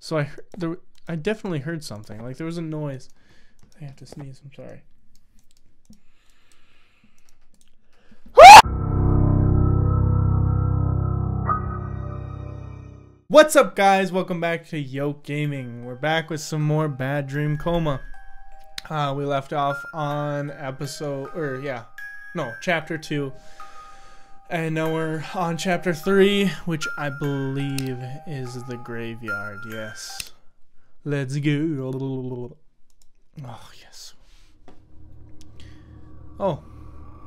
So I definitely heard something. Like, there was a noise. I have to sneeze. I'm sorry. What's up, guys? Welcome back to Yoke Gaming. We're back with some more Bad Dream Coma. We left off on chapter 2. And now we're on chapter 3, which I believe is the graveyard. Yes. Let's go. Oh, yes. Oh.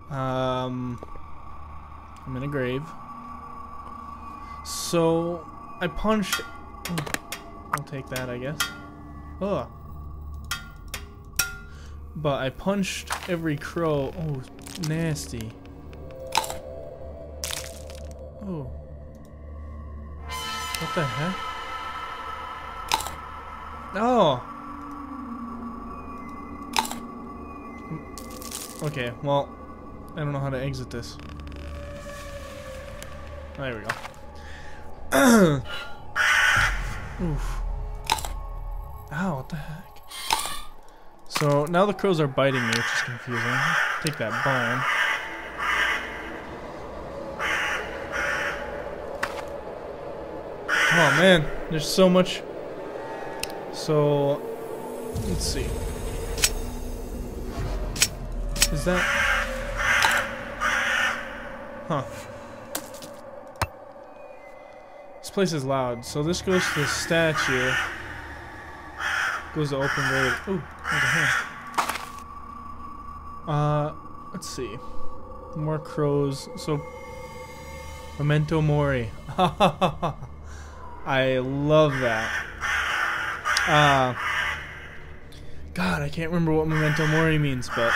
I'm in a grave. So, I punched... I'll take that, I guess. Ugh. But I punched every crow. Oh, nasty. Oh. What the heck? Oh! Okay, well, I don't know how to exit this. There we go. Oof. Ow, what the heck? So, now the crows are biting me, which is confusing. Take that bone. Oh man, there's so much. So, let's see. Is that? Huh. This place is loud. So this goes to the statue. Goes to open grave. Ooh, there's a hand. Let's see. More crows. So, Memento Mori. Ha ha ha ha. I love that. God, I can't remember what Memento Mori means, but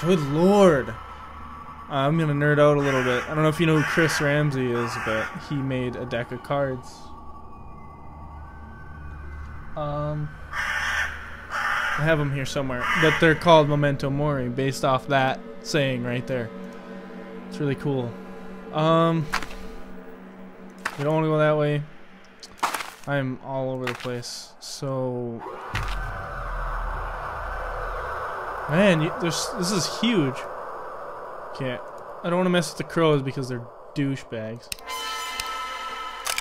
good lord, I'm gonna nerd out a little bit. I don't know if you know who Chris Ramsey is, but he made a deck of cards. I have them here somewhere, but they're called Memento Mori, based off that saying right there. It's really cool. We don't want to go that way. I'm all over the place. So, man, this is huge. Can't. I don't want to mess with the crows because they're douchebags.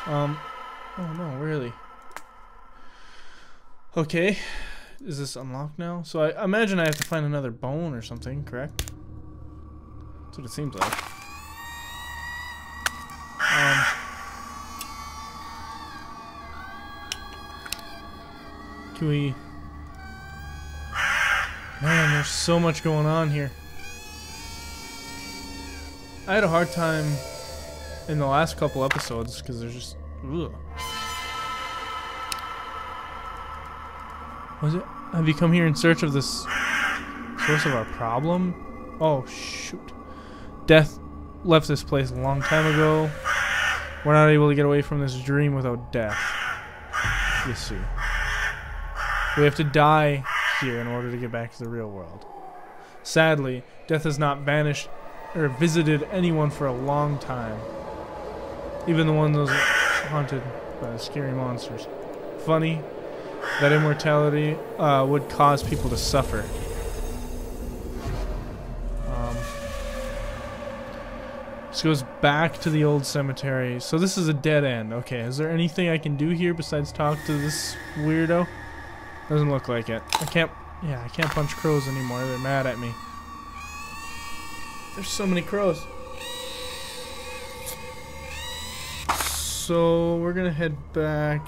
Oh no, really. Okay, is this unlocked now? So I imagine I have to find another bone or something, correct? That's what it seems like. Can we... Man, there's so much going on here. I had a hard time in the last couple episodes because there's just... Ugh. Was it? Have you come here in search of this source of our problem? Oh, shoot. Death left this place a long time ago. We're not able to get away from this dream without death. You see. We have to die here in order to get back to the real world. Sadly, death has not banished or visited anyone for a long time. Even the one that was haunted by the scary monsters. Funny that immortality would cause people to suffer. This goes back to the old cemetery. So this is a dead end. Okay, is there anything I can do here besides talk to this weirdo? Doesn't look like it. I can't punch crows anymore. They're mad at me. There's so many crows. So we're gonna head back.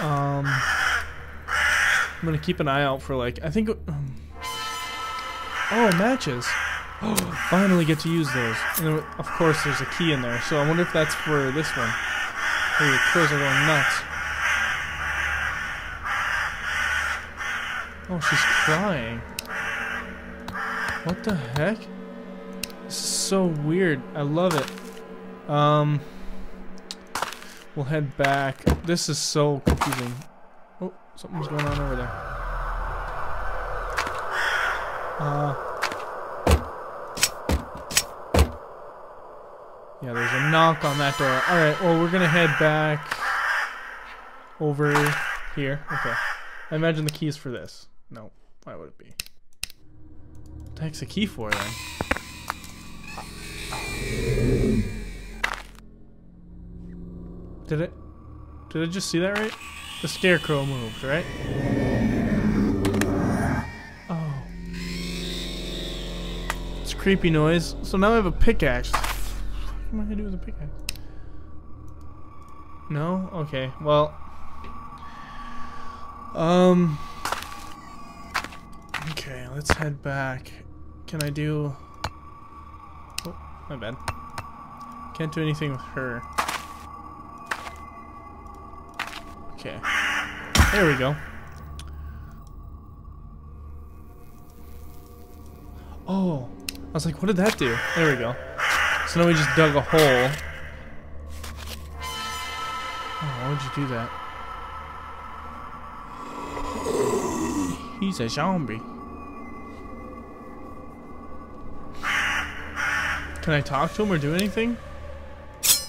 I'm gonna keep an eye out for, like, I think. Oh, matches. Oh, finally get to use those. And then, of course, there's a key in there. So I wonder if that's for this one. Hey, the crows are going nuts. Oh, she's crying. What the heck? This is so weird. I love it. We'll head back. This is so confusing. Oh, something's going on over there. Yeah, there's a knock on that door. Alright, well, we're gonna head back over here. Okay. I imagine the key's for this. No. Why would it be? What the heck's a key for, then? Did I just see that right? The scarecrow moved, right? Oh. It's a creepy noise. So now I have a pickaxe. What am I gonna do with a pickaxe? No? Okay, well. Okay, let's head back. Can I do... Oh, my bad. Can't do anything with her. Okay. There we go. Oh, I was like, what did that do? There we go. So now we just dug a hole. Oh, why would you do that? He's a zombie. Can I talk to him or do anything?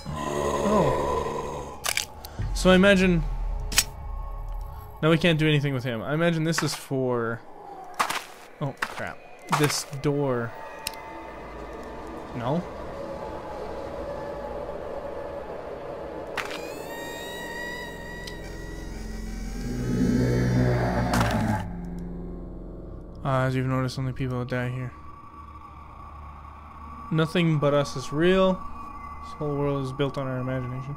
Oh. So I imagine... Now we can't do anything with him. I imagine this is for... Oh, crap. This door... No? As you've noticed, only people that die here. Nothing but us is real. This whole world is built on our imagination.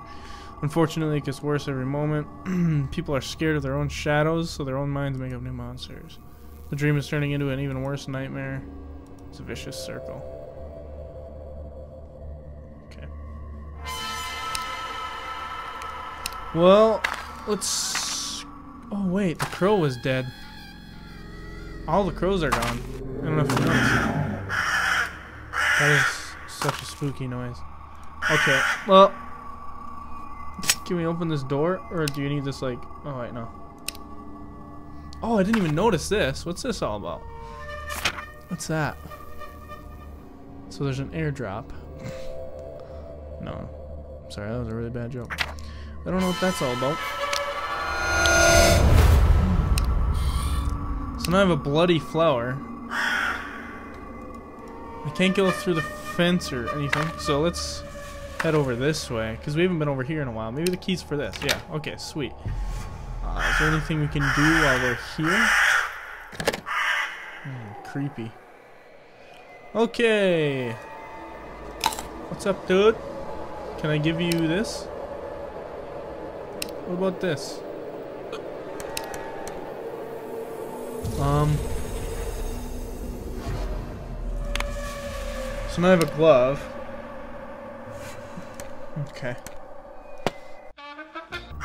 Unfortunately, it gets worse every moment. People are scared of their own shadows, so their own minds make up new monsters. The dream is turning into an even worse nightmare. It's a vicious circle. Okay. Well, let's... Oh, wait. The crow was dead. All the crows are gone. I don't know if you noticed. That is such a spooky noise. Okay, well... Can we open this door? Or do you need this, like... Oh, wait, no. Oh, I didn't even notice this. What's this all about? What's that? So there's an airdrop. No. I'm sorry, that was a really bad joke. I don't know what that's all about. So now I have a bloody flower. I can't go through the fence or anything, so let's head over this way, because we haven't been over here in a while. Maybe the key's for this. Yeah, okay, sweet. Is there anything we can do while we're here? Creepy. Okay. What's up, dude? Can I give you this? What about this? So now I have a glove. Okay.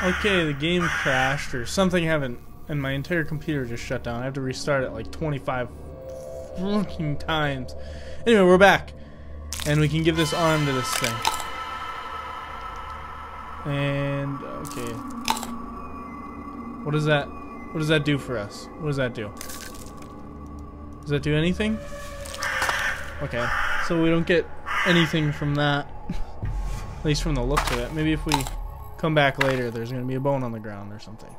Okay, the game crashed or something happened and my entire computer just shut down. I have to restart it like 25 fucking times. Anyway, we're back. And we can give this arm to this thing. And, okay. What is that? What does that do for us? What does that do? Does that do anything? Okay, so we don't get anything from that. At least from the looks of it. Maybe if we come back later, there's going to be a bone on the ground or something.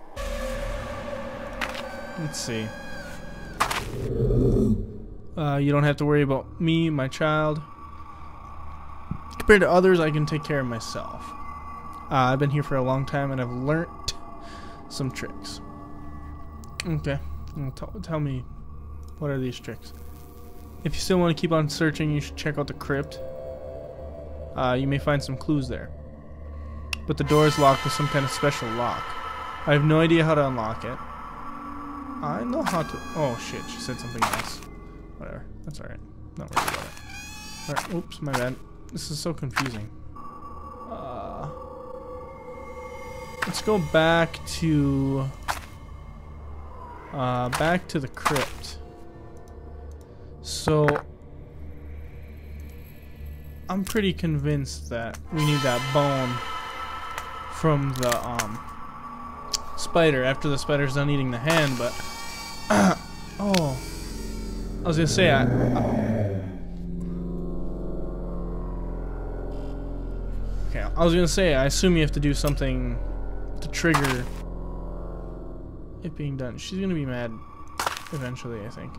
Let's see. You don't have to worry about me, my child. Compared to others, I can take care of myself. I've been here for a long time and I've learnt some tricks. Okay, tell me, what are these tricks? If you still want to keep on searching, you should check out the crypt. You may find some clues there. But the door is locked with some kind of special lock. I have no idea how to unlock it. I know how to... Oh shit, she said something else. Whatever, that's alright. Not worried about it. Alright, oops, my bad. This is so confusing. Let's go back to... back to the crypt. So I'm pretty convinced that we need that bone from the spider after the spider's done eating the hand, but oh, I was gonna say I Okay, I was gonna say, I assume you have to do something to trigger it being done. She's gonna be mad eventually, I think.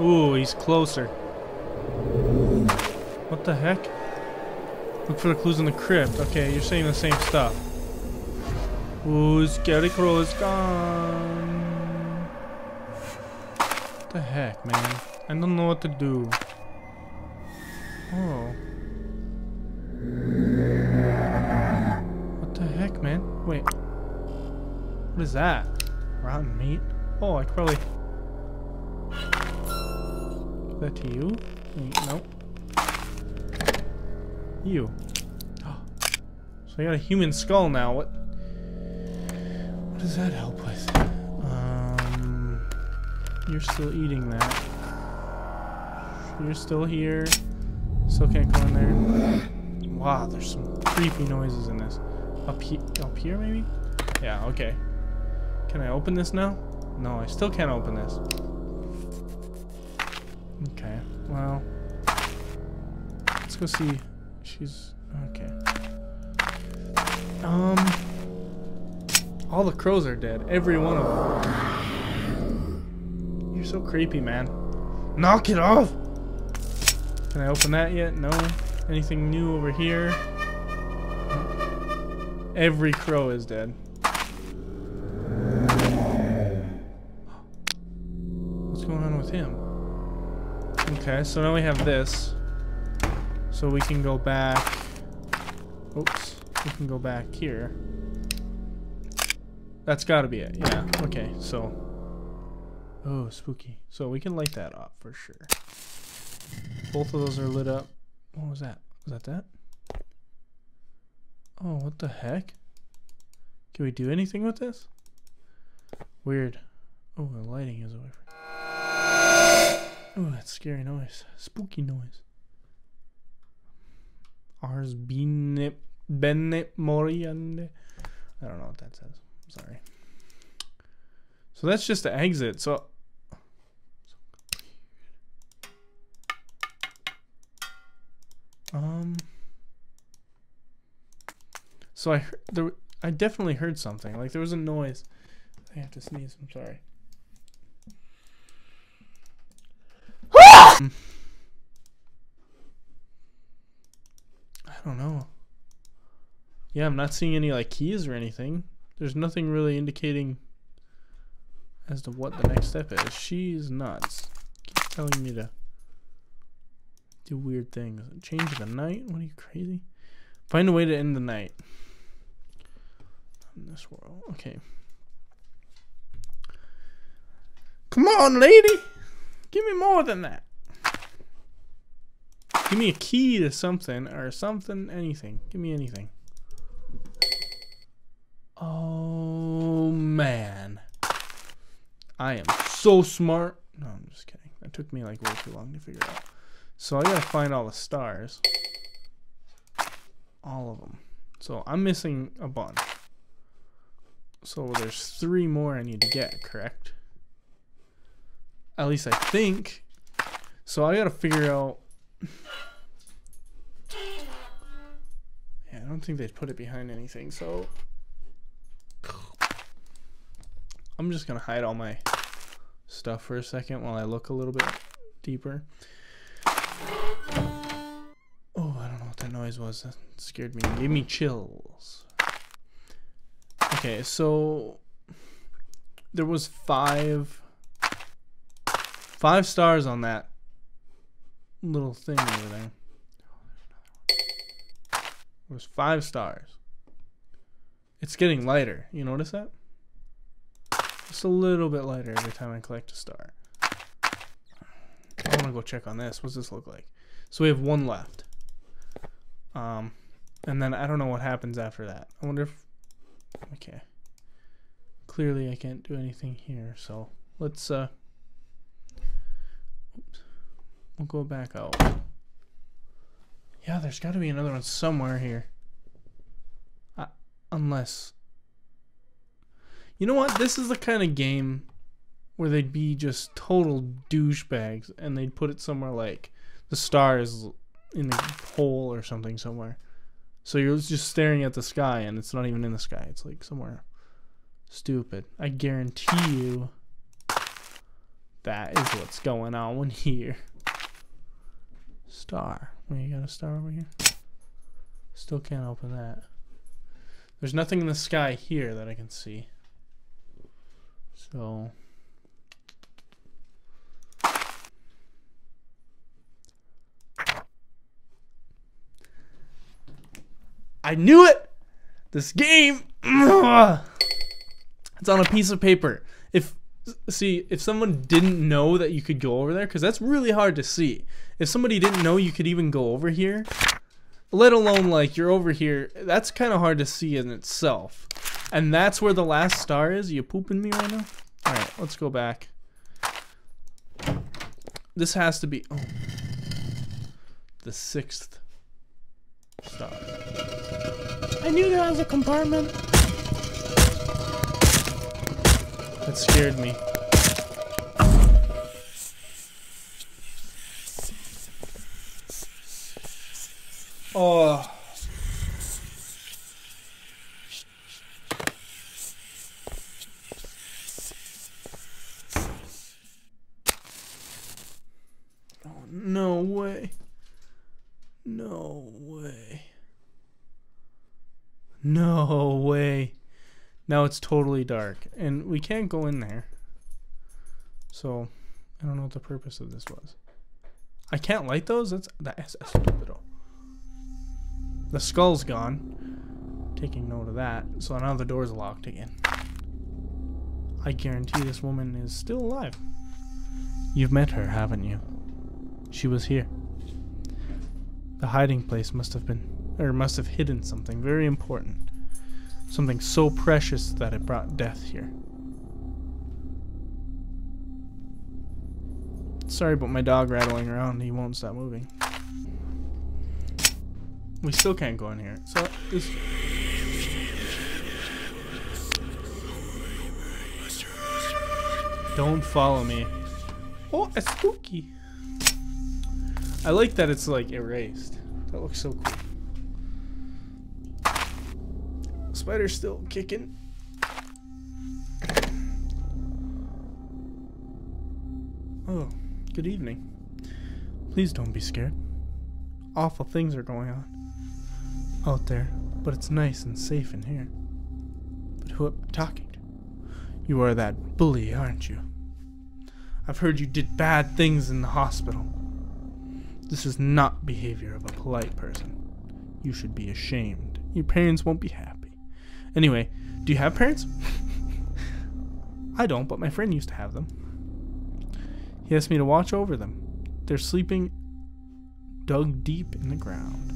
Ooh, he's closer. What the heck? Look for the clues in the crypt. Okay, you're saying the same stuff. Ooh, Scarecrow is gone. What the heck, man? I don't know what to do. Oh. What the heck, man? Wait. What is that? Rotten meat? Oh, I could probably... Give that to you? Wait, nope. You. Oh. So I got a human skull now. What does that help with? You're still eating that. You're still here. Still can't go in there. Wow, there's some creepy noises in this. Up here maybe? Yeah, okay. Can I open this now? No, I still can't open this. Okay, well... Let's go see. She's... okay. All the crows are dead. Every one of them. You're so creepy, man. Knock it off! Can I open that yet? No. Anything new over here? Every crow is dead. What's going on with him? Okay, so now we have this. So we can go back... Oops. We can go back here. That's gotta be it, yeah. Okay, so... Oh, spooky. So we can light that up for sure. Both of those are lit up. What was that? Was that that? Oh, what the heck? Can we do anything with this? Weird. Oh, the lighting is over. Oh, that's scary noise. Spooky noise. Ars bene moriande. I don't know what that says. I'm sorry. So that's just the exit. So. So I heard, I definitely heard something. Like there was a noise. I have to sneeze. I'm sorry. I don't know. Yeah, I'm not seeing any like keys or anything. There's nothing really indicating as to what the next step is. She's nuts. Keeps telling me to do weird things. Change the night? What are you, crazy? Find a way to end the night. In this world. Okay. Come on, lady! Give me more than that. Give me a key to something, or something, anything. Give me anything. Oh, man. I am so smart. No, I'm just kidding. That took me like way too long to figure out. So I gotta find all the stars. All of them. So I'm missing a bunch. So there's 3 more I need to get, correct? At least I think. So I gotta figure out... Yeah, I don't think they'd put it behind anything, so... I'm just gonna hide all my stuff for a second while I look a little bit deeper. Oh, I don't know what that noise was. That scared me. It gave me chills. Okay, so there was 5 stars on that little thing over there. There was 5 stars. It's getting lighter. You notice that? Just a little bit lighter every time I collect a star. I want to go check on this. What's this look like? So we have 1 left. And then I don't know what happens after that. I wonder if... Okay. Clearly I can't do anything here, so let's... Oops. We'll go back out. Yeah, there's got to be another one somewhere here. Unless... You know what? This is the kind of game where they'd be just total douchebags and they'd put it somewhere like the star is in the hole or something somewhere. So you're just staring at the sky and it's not even in the sky. It's like somewhere stupid. I guarantee you that is what's going on here. Star. Wait, you got a star over here? Still can't open that. There's nothing in the sky here that I can see. So I knew it! This game, it's on a piece of paper. If someone didn't know that you could go over there, because that's really hard to see. If somebody didn't know you could even go over here, let alone like you're over here, that's kind of hard to see in itself. And that's where the last star is. Are you pooping me right now? Alright, let's go back. This has to be the 6th star. I knew there was a compartment. That scared me. Oh. Oh, no way. No way. No way. Now it's totally dark and we can't go in there. So I don't know what the purpose of this was. I can't light those? That's stupid. The skull's gone. Taking note of that. So now the door's locked again. I guarantee this woman is still alive. You've met her, haven't you? She was here. The hiding place must have been, or must have hidden something very important. Something so precious that it brought death here. Sorry about my dog rattling around. He won't stop moving. We still can't go in here. So it's... Don't follow me. Oh, it's spooky. I like that it's like erased. That looks so cool. Spider's still kicking. Oh, good evening. Please don't be scared. Awful things are going on out there, but it's nice and safe in here. But who am I talking to? You are that bully, aren't you? I've heard you did bad things in the hospital. This is not behavior of a polite person. You should be ashamed. Your parents won't be happy. Anyway, do you have parents? I don't, but my friend used to have them. He asked me to watch over them. They're sleeping dug deep in the ground.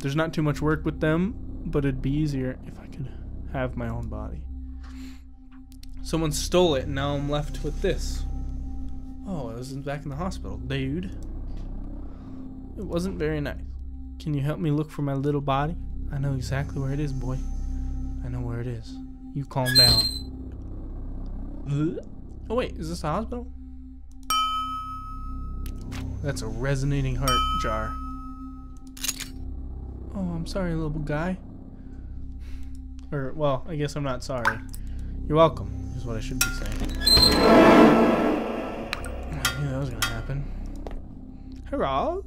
There's not too much work with them, but it'd be easier if I could have my own body. Someone stole it, and now I'm left with this. Oh, it was back in the hospital. Dude. It wasn't very nice. Can you help me look for my little body? I know exactly where it is, boy. I know where it is. You calm down. Oh, wait. Is this a hospital? Oh, that's a resonating heart jar. Oh, I'm sorry, little guy. Or, well, I guess I'm not sorry. You're welcome, is what I should be saying. I knew that was going to happen. Hurrah!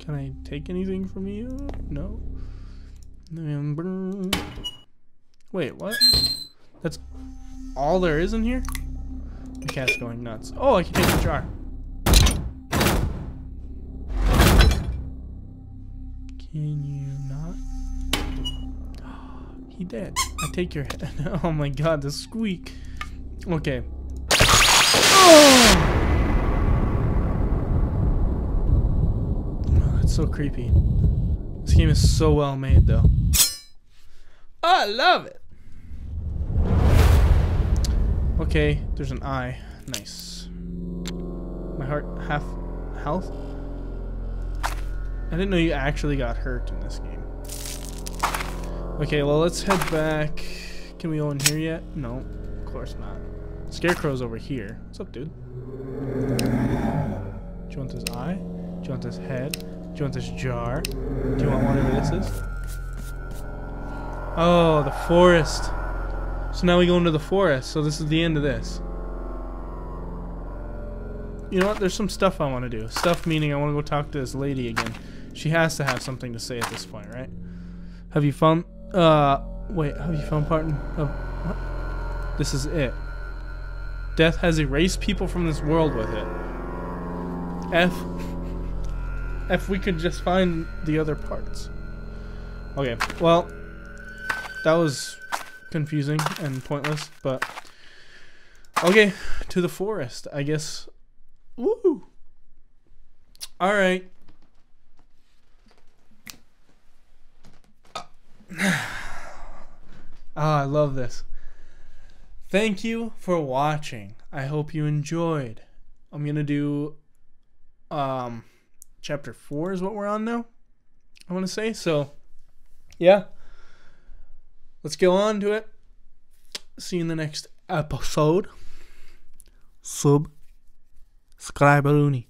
Can I take anything from you? No. Wait, what? That's all there is in here? The cat's going nuts. Oh, I can take the jar. Can you not? He dead. I take your head. Oh my god, the squeak. Okay. Oh, that's so creepy. This game is so well made, though. I love it. Okay, there's an eye. Nice. My heart half health. I didn't know you actually got hurt in this game. Okay, well, let's head back. Can we go in here yet? No, of course not. Scarecrow's over here. What's up, dude? Do you want his eye? Do you want his head? Do you want this jar? Do you want whatever this is? Oh, the forest. So now we go into the forest. So this is the end of this. You know what? There's some stuff I want to do. Stuff meaning I want to go talk to this lady again. She has to have something to say at this point, right? Have you found... wait, have you found pardon? Oh, what? This is it. Death has erased people from this world with it. If we could just find the other parts. Okay, well... that was confusing and pointless, but... okay, to the forest, I guess. Woo! Alright. Ah, I love this. Thank you for watching. I hope you enjoyed. I'm gonna do chapter 4 is what we're on now, I want to say. So yeah, let's go on to it. See you in the next episode. Subscribe-a-loony.